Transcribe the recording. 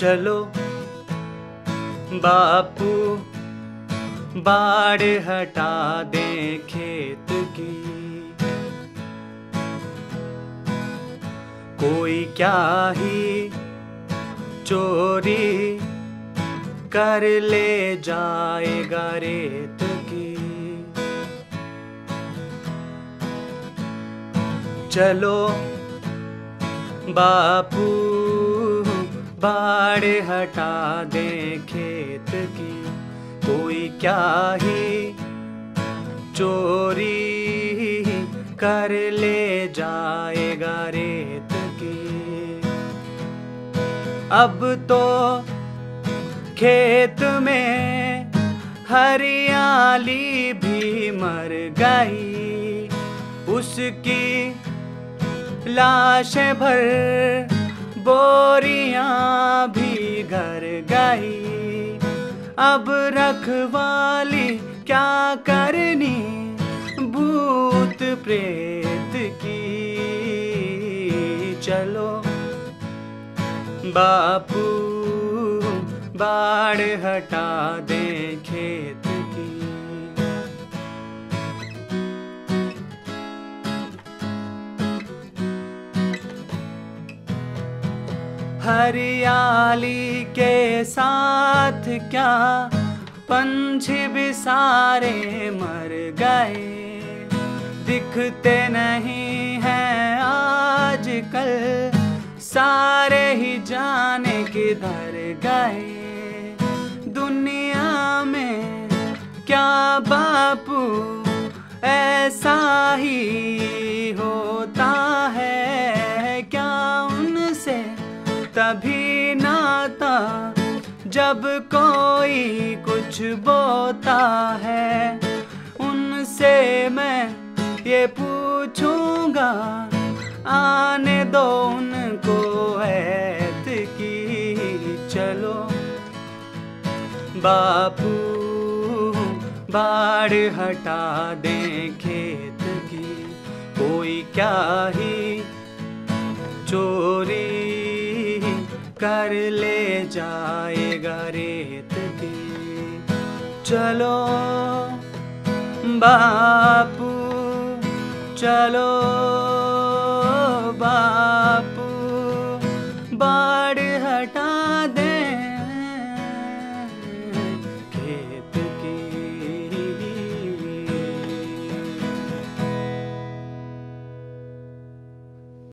चलो बापू बाड़ हटा दें खेत की। कोई क्या ही चोरी कर ले जाएगा रेत की। चलो बापू बाड़ हटा दें खेत की। कोई क्या ही चोरी कर ले जाएगा रेत की। अब तो खेत में हरियाली भी मर गई, उसकी लाशें भर बोरियां भी घर गई। अब रखवाली क्या करनी भूत प्रेत की। चलो बापू बाड़ हटा दें खेत की। हरियाली के साथ क्या पंछी भी सारे मर गए, दिखते नहीं हैं आजकल, सारे ही जाने किधर गए। दुनिया में क्या बापू ऐसा ही होता है, क्या उनसे तभी नाता जब कोई कुछ बोता है। उनसे मैं ये पूछूंगा आने दो उनको ऐत की। चलो बापू बाड़ हटा दें खेत की। कोई क्या ही चोरी कर ले जाएगा रेत की। चलो बापू चलो।